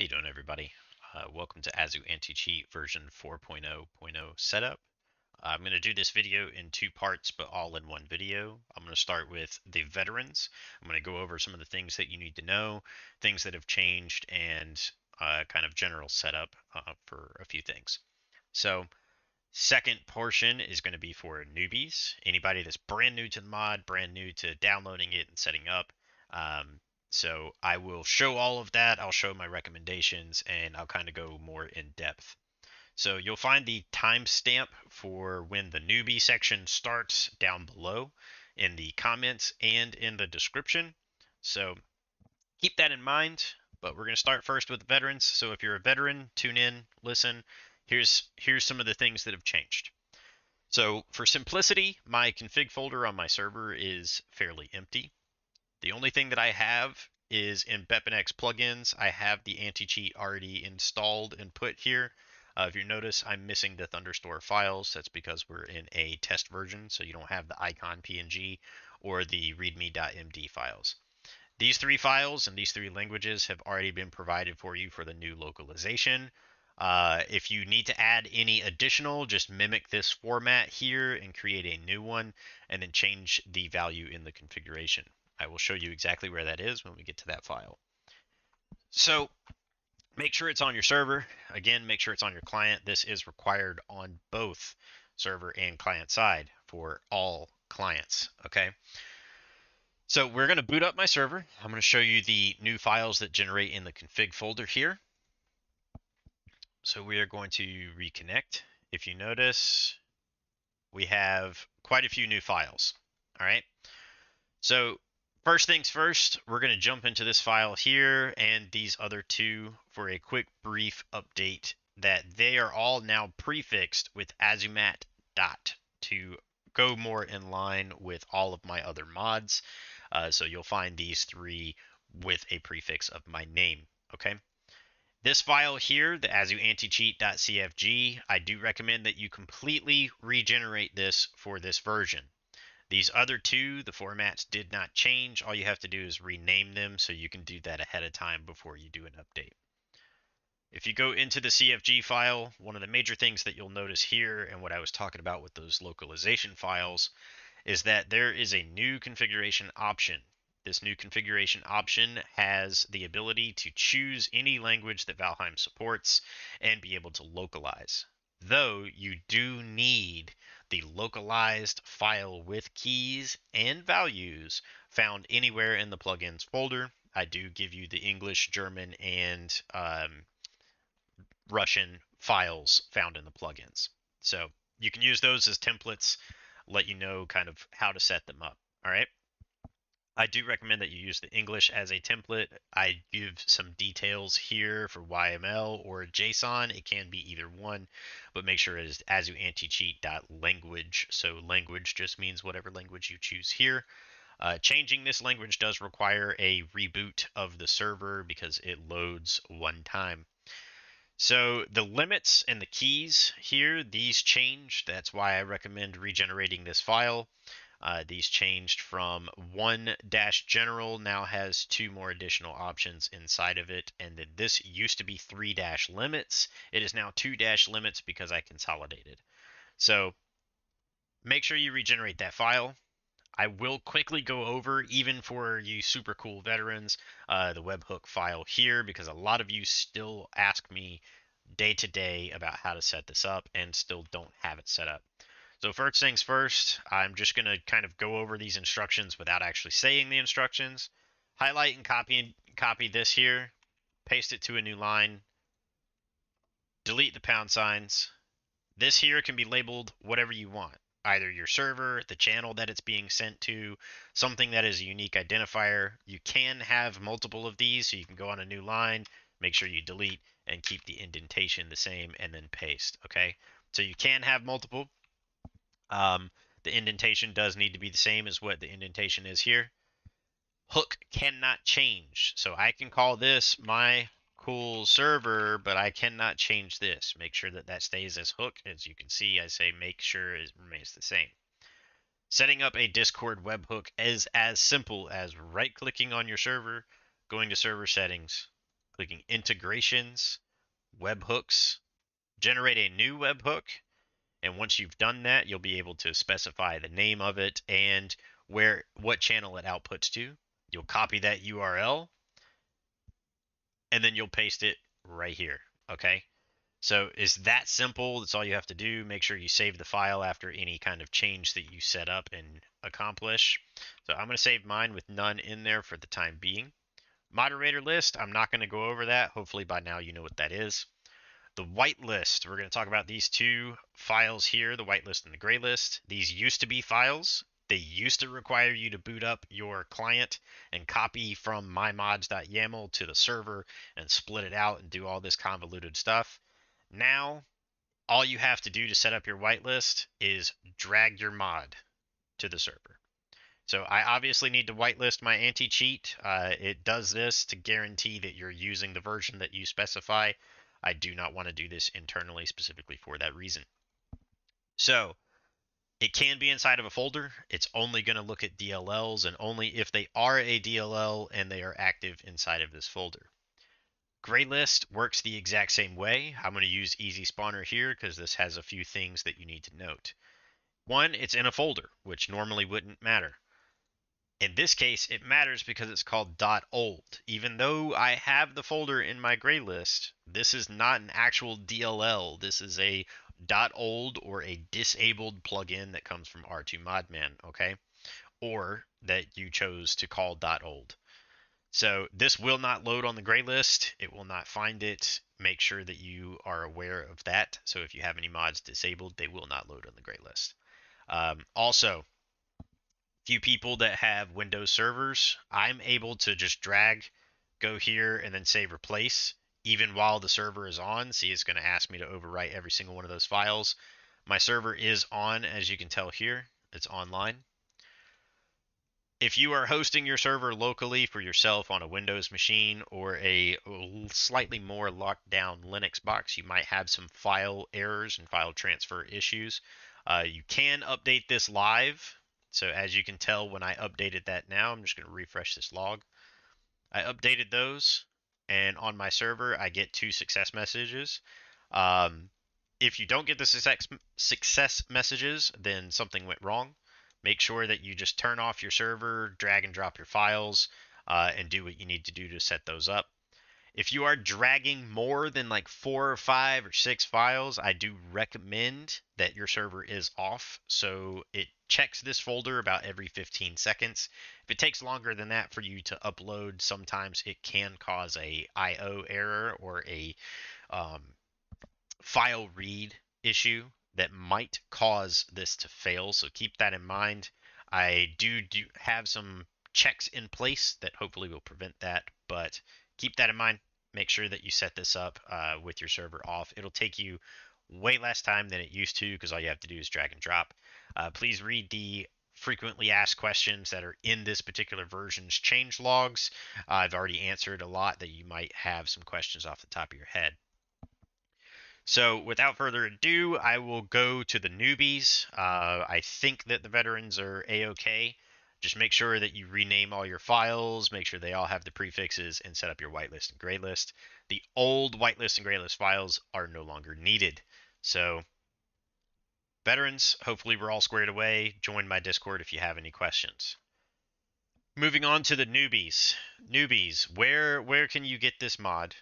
How you doing, everybody? Welcome to AzuAntiCheat version 4.0.0 setup. I'm going to do this video in two parts, but all in one video. I'm going to start with the veterans. I'm going to go over some of the things that you need to know, things that have changed, and kind of general setup for a few things. So second portion is going to be for newbies, anybody that's brand new to the mod, brand new to downloading it and setting up. So I will show all of that. I'll show my recommendations and I'll kind of go more in depth. So you'll find the timestamp for when the newbie section starts down below in the comments and in the description. So keep that in mind, but we're going to start first with veterans. So if you're a veteran, tune in, listen, here's some of the things that have changed. So for simplicity, my config folder on my server is fairly empty. The only thing that I have is in Bepinex plugins. I have the anti-cheat already installed and put here. If you notice, I'm missing the Thunderstore files. That's because we're in a test version, so you don't have the icon PNG or the readme.md files. These three files and these three languages have already been provided for you for the new localization. If you need to add any additional, just mimic this format here and create a new one and then change the value in the configuration. I will show you exactly where that is when we get to that file. So make sure it's on your server. Again, make sure it's on your client. This is required on both server and client side for all clients, okay? So we're gonna boot up my server. I'm gonna show you the new files that generate in the config folder here. So we are going to reconnect. If you notice, we have quite a few new files, all right? So first things first, we're going to jump into this file here and these other two for a quick brief update that they are all now prefixed with Azumatt dot to go more in line with all of my other mods. So you'll find these three with a prefix of my name. Okay. This file here, the azuanticheat.cfg, I do recommend that you completely regenerate this for this version. These other two, the formats did not change. All you have to do is rename them, so you can do that ahead of time before you do an update. If you go into the CFG file, one of the major things that you'll notice here and what I was talking about with those localization files is that there is a new configuration option. This new configuration option has the ability to choose any language that Valheim supports and be able to localize. Though you do need the localized file with keys and values found anywhere in the plugins folder. I do give you the English, German, and Russian files found in the plugins. So you can use those as templates, let you know kind of how to set them up. All right. I do recommend that you use the English as a template. I give some details here for YAML or JSON. It can be either one, but make sure it is azuanticheat.language. So language just means whatever language you choose here. Changing this language does require a reboot of the server because it loads one time. So the limits and the keys here, these change. That's why I recommend regenerating this file. These changed from one dash general, now has two more additional options inside of it. And then this used to be three dash limits. It is now two dash limits because I consolidated. So make sure you regenerate that file. I will quickly go over, even for you super cool veterans, the webhook file here, because a lot of you still ask me day to day about how to set this up and still don't have it set up. So first things first, I'm just going to kind of go over these instructions without actually saying the instructions. Highlight and copy this here, paste it to a new line, delete the pound signs. This here can be labeled whatever you want, either your server, the channel that it's being sent to, something that is a unique identifier. You can have multiple of these, so you can go on a new line, make sure you delete and keep the indentation the same and then paste. Okay, so you can have multiple. The indentation does need to be the same as what the indentation is here. Hook cannot change. So I can call this my cool server, but I cannot change this. Make sure that that stays as hook. As you can see, I say make sure it remains the same. Setting up a Discord webhook is as simple as right-clicking on your server, going to server settings, clicking integrations, webhooks, generate a new webhook. And once you've done that, you'll be able to specify the name of it and where, what channel it outputs to. You'll copy that URL and then you'll paste it right here. Okay. So it's that simple. That's all you have to do. Make sure you save the file after any kind of change that you set up and accomplish. So I'm going to save mine with none in there for the time being. Moderator list, I'm not going to go over that. Hopefully by now you know what that is. The whitelist, we're going to talk about these two files here, the whitelist and the graylist. These used to be files. They used to require you to boot up your client and copy from mymods.yaml to the server and split it out and do all this convoluted stuff. Now, all you have to do to set up your whitelist is drag your mod to the server. So I obviously need to whitelist my anti-cheat. It does this to guarantee that you're using the version that you specify. I do not want to do this internally specifically for that reason. So it can be inside of a folder. It's only going to look at DLLs and only if they are a DLL and they are active inside of this folder. Graylist works the exact same way. I'm going to use Easy Spawner here because this has a few things that you need to note. One, it's in a folder, which normally wouldn't matter. In this case, it matters because it's called .old. Even though I have the folder in my graylist, this is not an actual DLL. This is a .old or a disabled plugin that comes from R2Modman, okay? Or that you chose to call .old. So this will not load on the graylist. It will not find it. Make sure that you are aware of that. So if you have any mods disabled, they will not load on the graylist. Also, few people that have Windows servers, I'm able to just drag, go here, and then say replace. Even while the server is on, see, it's going to ask me to overwrite every single one of those files. My server is on, as you can tell here. It's online. If you are hosting your server locally for yourself on a Windows machine or a slightly more locked down Linux box, you might have some file errors and file transfer issues. You can update this live. So as you can tell, when I updated that now, I'm just going to refresh this log. I updated those, and on my server, I get 2 success messages. If you don't get the success messages, then something went wrong. Make sure that you just turn off your server, drag and drop your files, and do what you need to do to set those up. If you are dragging more than like 4 or 5 or 6 files, I do recommend that your server is off. So it checks this folder about every 15 seconds. If it takes longer than that for you to upload, sometimes it can cause a IO error or a file read issue that might cause this to fail. So keep that in mind. I do have some checks in place that hopefully will prevent that, but keep that in mind. Make sure that you set this up with your server off. It'll take you way less time than it used to because all you have to do is drag and drop. Please read the frequently asked questions that are in this particular version's change logs. I've already answered a lot that you might have some questions off the top of your head. So without further ado, I will go to the newbies. I think that the veterans are A-okay. Just make sure that you rename all your files, make sure they all have the prefixes, and set up your whitelist and graylist. The old whitelist and graylist files are no longer needed. So, veterans, hopefully we're all squared away. Join my Discord if you have any questions. Moving on to the newbies. Newbies, where can you get this mod?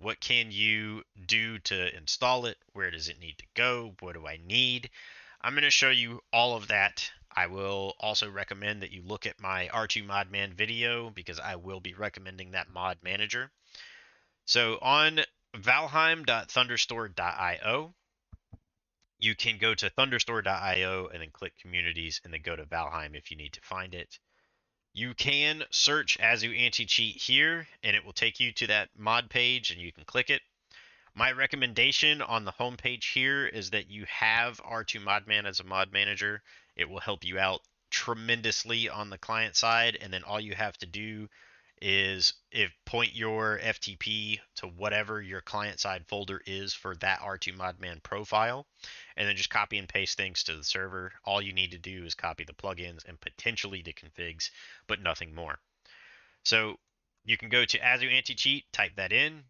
What can you do to install it? Where does it need to go? What do I need? I'm going to show you all of that. I will also recommend that you look at my R2Modman video because I will be recommending that mod manager. So on valheim.thunderstore.io, you can go to thunderstore.io and then click communities and then go to Valheim if you need to find it. You can search AzuAntiCheat here and it will take you to that mod page and you can click it. My recommendation on the homepage here is that you have R2Modman as a mod manager. It will help you out tremendously on the client side. And then all you have to do is point your FTP to whatever your client side folder is for that R2Modman profile, and then just copy and paste things to the server. All you need to do is copy the plugins and potentially the configs, but nothing more. So You can go to AzuAntiCheat, type that in,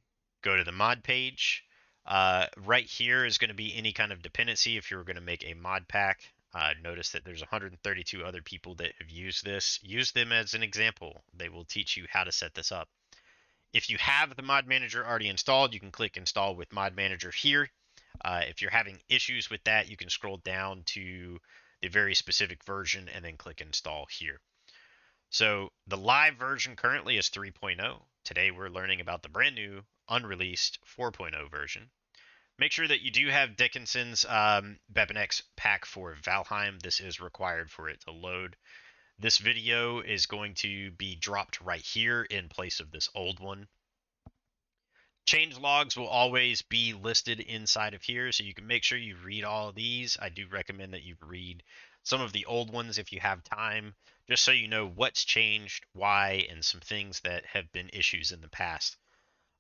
go to the mod page. Right here is going to be any kind of dependency if you were going to make a mod pack. Notice that there's 132 other people that have used this. Use them as an example. They will teach you how to set this up. If you have the mod manager already installed, you can click install with mod manager here. If you're having issues with that, you can scroll down to the very specific version and then click install here. So the live version currently is 3.0. Today we're learning about the brand new unreleased 4.0 version. Make sure that you do have Dickinson's Bepinex pack for Valheim. This is required for it to load. This video is going to be dropped right here in place of this old one. Change logs will always be listed inside of here, so you can make sure you read all of these. I do recommend that you read some of the old ones if you have time, just so you know what's changed, why, and some things that have been issues in the past.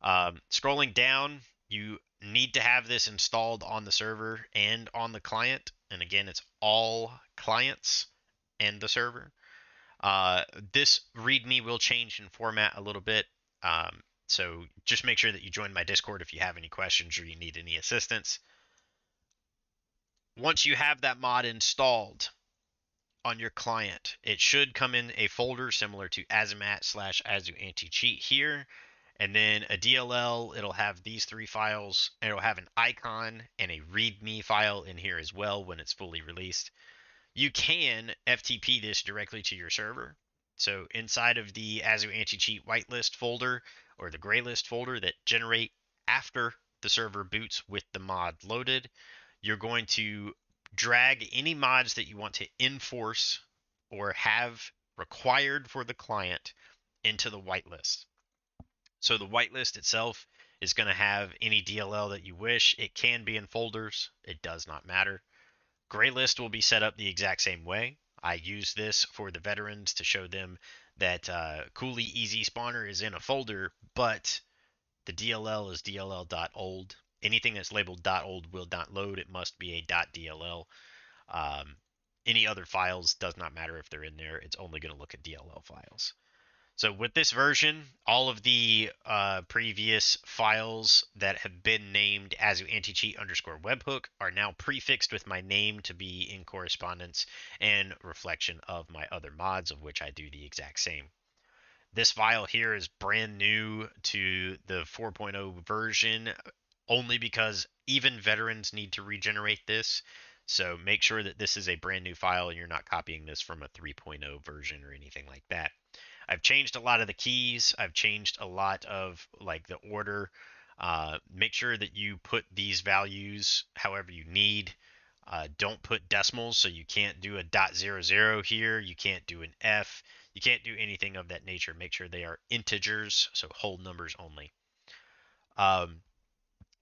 Scrolling down, you need to have this installed on the server and on the client. And again, it's all clients and the server. This README will change in format a little bit. So just make sure that you join my Discord if you have any questions or you need any assistance. Once you have that mod installed on your client, it should come in a folder similar to Azumatt/AzuAntiCheat here. And then a DLL, it'll have these three files. It'll have an icon and a README file in here as well when it's fully released. You can FTP this directly to your server. So inside of the AzuAntiCheat whitelist folder or the graylist folder that generate after the server boots with the mod loaded, you're going to drag any mods that you want to enforce or have required for the client into the whitelist. So the whitelist itself is going to have any DLL that you wish. It can be in folders. It does not matter. Graylist will be set up the exact same way. I use this for the veterans to show them that Easy Spawner is in a folder, but the DLL is DLL.old. Anything that's labeled .old will not load. It must be a .dll. Any other files does not matter if they're in there. It's only going to look at DLL files. So with this version, all of the previous files that have been named AzuAntiCheat_webhook are now prefixed with my name to be in correspondence and reflection of my other mods, of which I do the exact same. This file here is brand new to the 4.0 version only because even veterans need to regenerate this. So make sure that this is a brand new file and you're not copying this from a 3.0 version or anything like that. I've changed a lot of the keys. I've changed a lot of like the order. Make sure that you put these values however you need. Don't put decimals, so you can't do a .00 here. You can't do an F. You can't do anything of that nature. Make sure they are integers, so whole numbers only.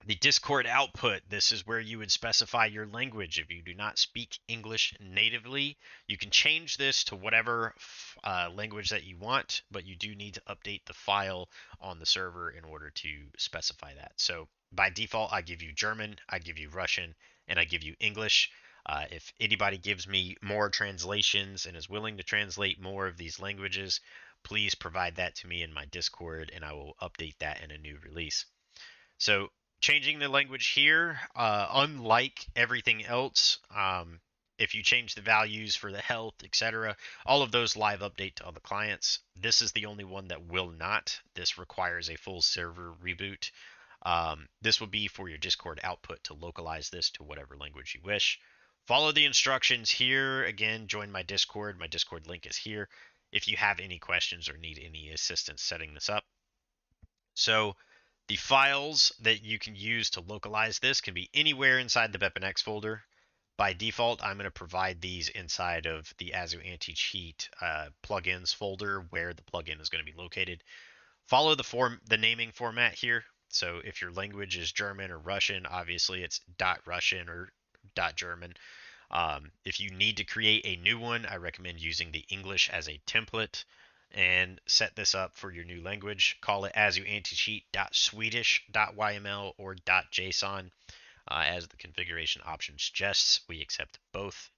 The Discord output, this is where you would specify your language. If you do not speak English natively, you can change this to whatever language that you want, but you do need to update the file on the server in order to specify that. So by default, I give you German, I give you Russian, and I give you English. If anybody gives me more translations and is willing to translate more of these languages, please provide that to me in my Discord, and I will update that in a new release. So changing the language here, unlike everything else, if you change the values for the health, etc., all of those live update to all the clients. This is the only one that will not. This requires a full server reboot. This will be for your Discord output to localize this to whatever language you wish. Follow the instructions here. Again, join my Discord. My Discord link is here if you have any questions or need any assistance setting this up. So the files that you can use to localize this can be anywhere inside the Bepinex folder. By default, I'm going to provide these inside of the AzuAntiCheat plugins folder where the plugin is going to be located. Follow the naming format here. So if your language is German or Russian, obviously it's .Russian or .German. If you need to create a new one, I recommend using the English as a template and set this up for your new language. Call it azuanticheat.swedish.yml or .json as the configuration option suggests. We accept both.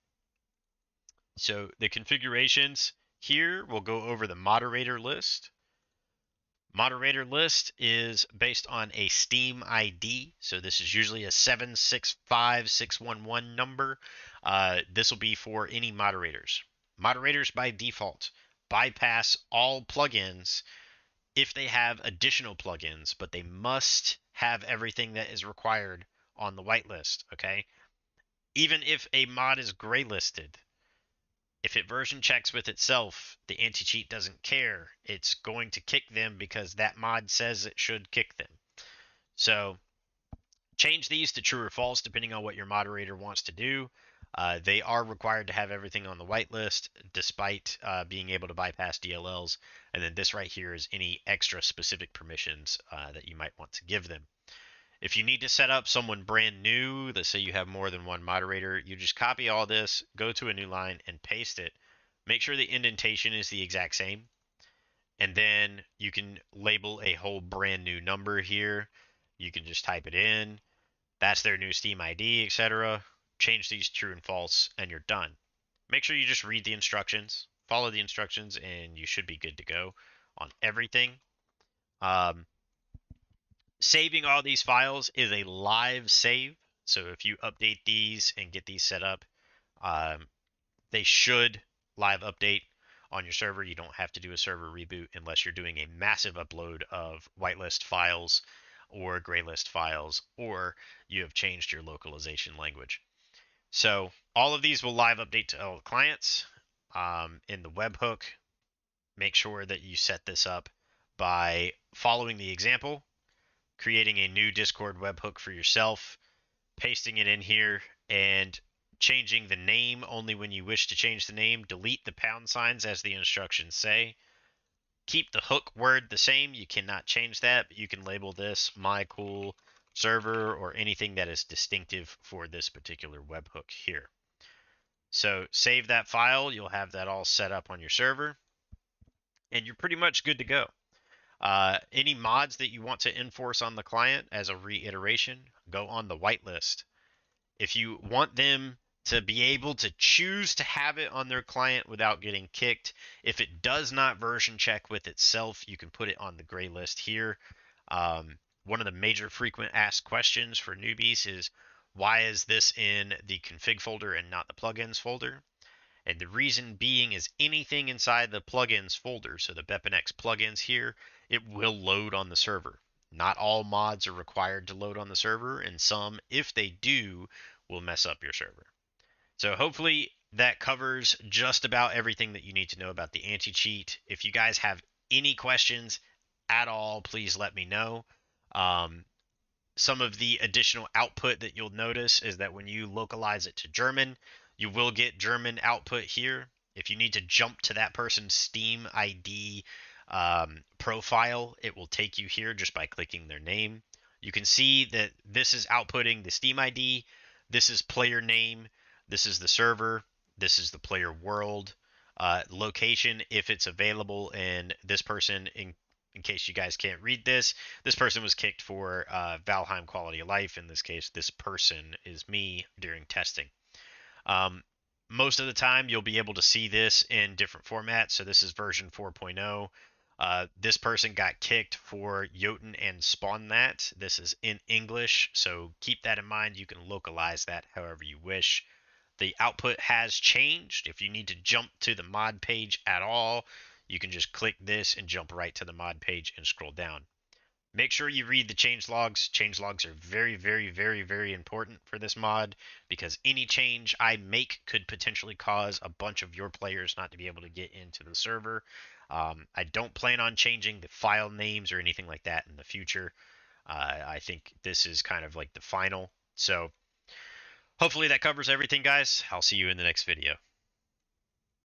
So the configurations here, we'll go over the moderator list. Moderator list is based on a Steam ID. So this is usually a 765611 number. This will be for any moderators. Moderators by default bypass all plugins if they have additional plugins, but they must have everything that is required on the whitelist, okay? Even if a mod is graylisted, if it version checks with itself, the anti-cheat doesn't care. It's going to kick them because that mod says it should kick them. So change these to true or false depending on what your moderator wants to do. They are required to have everything on the whitelist despite being able to bypass DLLs. And then this right here is any extra specific permissions that you might want to give them. If you need to set up someone brand new, let's say you have more than one moderator, you just copy all this, go to a new line and paste it. Make sure the indentation is the exact same. And then you can label a whole brand new number here. You can just type it in. That's their new Steam ID, etc. Change these true and false, and you're done. Make sure you just read the instructions, follow the instructions, and you should be good to go on everything. Saving all these files is a live save. So if you update these and get these set up, they should live update on your server. You don't have to do a server reboot unless you're doing a massive upload of whitelist files or graylist files, or you have changed your localization language. So all of these will live update to all clients. In the webhook, make sure that you set this up by following the example, creating a new Discord webhook for yourself, pasting it in here, and changing the name only when you wish to change the name. Delete the £signs as the instructions say. Keep the hook word the same. You cannot change that, but you can label this My Cool Server or anything that is distinctive for this particular webhook here. So save that file. You'll have that all set up on your server, and you're pretty much good to go. Any mods that you want to enforce on the client, as a reiteration, go on the whitelist. If you want them to be able to choose to have it on their client without getting kicked, if it does not version check with itself, you can put it on the gray list here. One of the major frequent asked questions for newbies is, why is this in the config folder and not the plugins folder? And the reason being is anything inside the plugins folder, so the Bepinex plugins here, it will load on the server. Not all mods are required to load on the server, and some, if they do, will mess up your server. So hopefully that covers just about everything that you need to know about the anti-cheat. If you guys have any questions at all, please let me know. Some of the additional output that you'll notice is that when you localize it to German, you will get German output here. If you need to jump to that person's Steam ID profile, it will take you here just by clicking their name. You can see that this is outputting the Steam ID. This is player name. This is the server. This is the player world. Location, if it's available. And this person, in case you guys can't read this, this person was kicked for Valheim quality of life. In this case, this person is me during testing. Most of the time you'll be able to see this in different formats. So this is version 4.0. This person got kicked for Jotun and spawn that. This is in English, so keep that in mind. You can localize that however you wish. The output has changed. If you need to jump to the mod page at all, you can just click this and jump right to the mod page and scroll down. Make sure you read the change logs. Change logs are very, very, very, very important for this mod, because any change I make could potentially cause a bunch of your players not to be able to get into the server. I don't plan on changing the file names or anything like that in the future. I think this is kind of like the final. So hopefully that covers everything, guys. I'll see you in the next video.